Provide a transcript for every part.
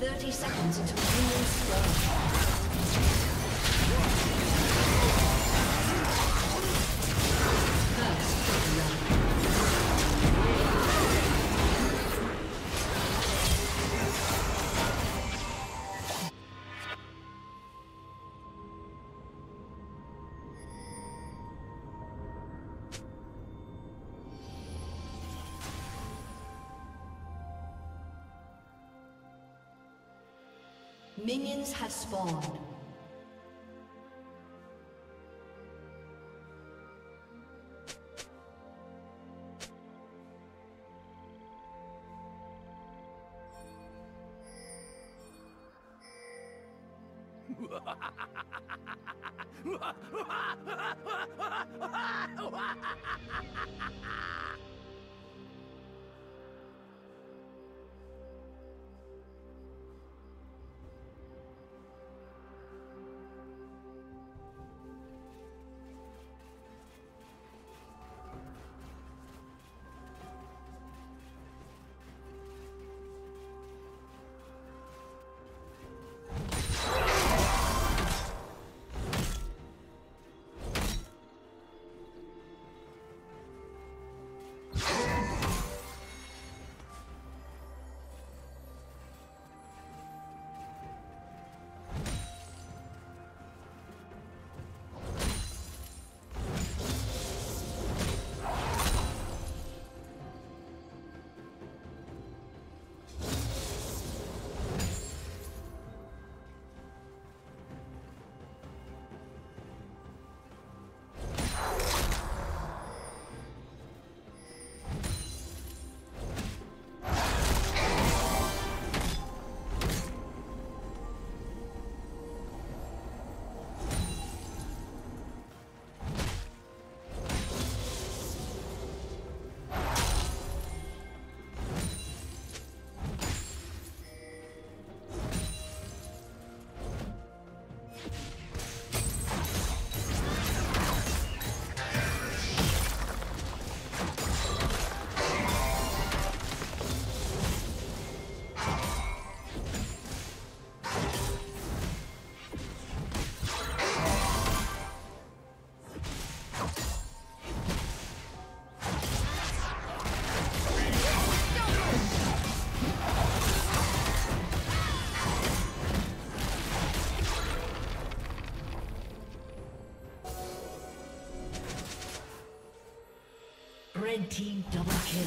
30 seconds until Union Square. First blood. Minions have spawned. Red team double kill.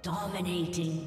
Dominating.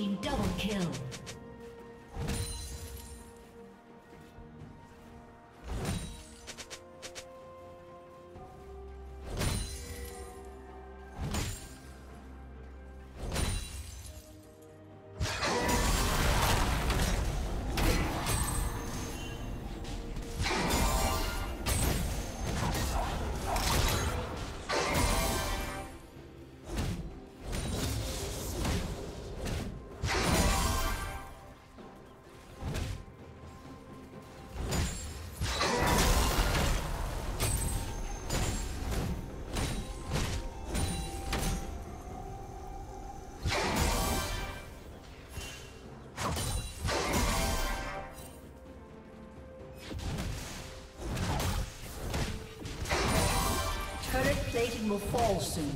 team double kill. Plating will fall soon.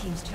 Team's turret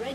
Red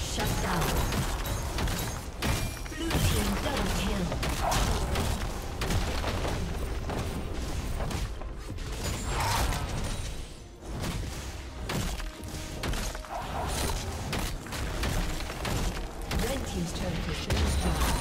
Shut down. Blue team double kill. Red team's turret has been destroyed.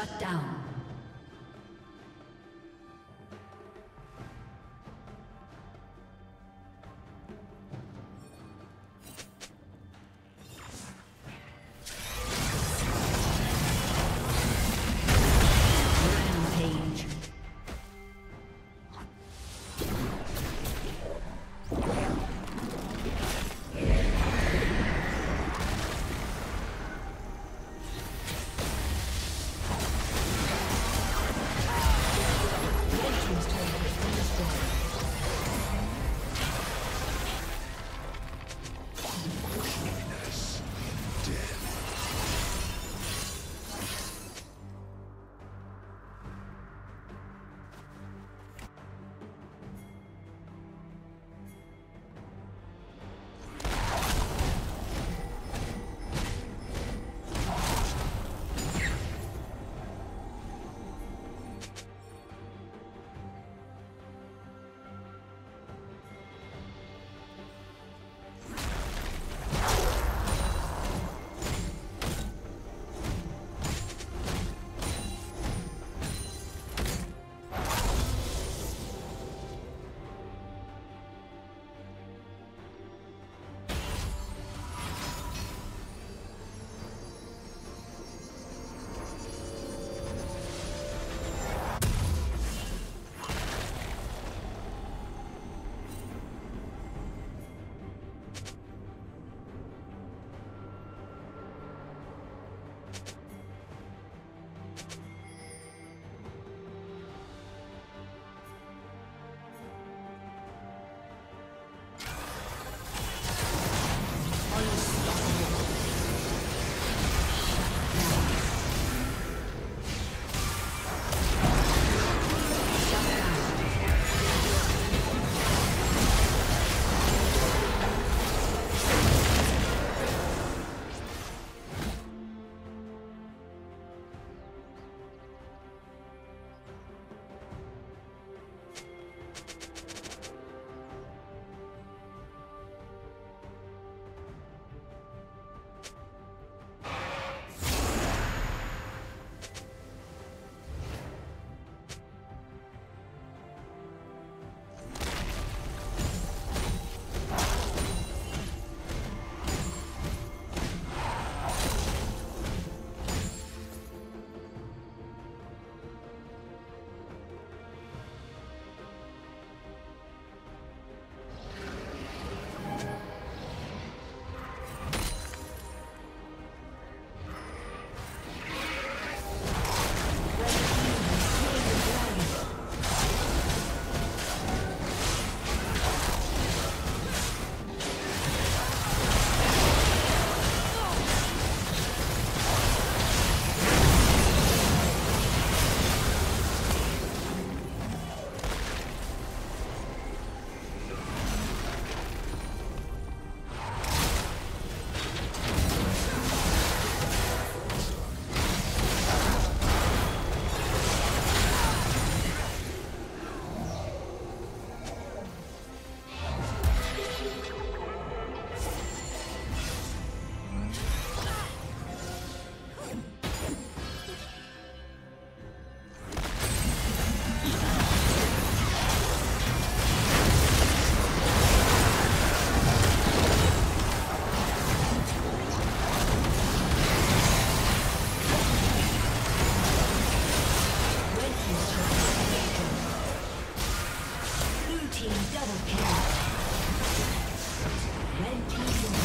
Shut down. Double kill. Red team.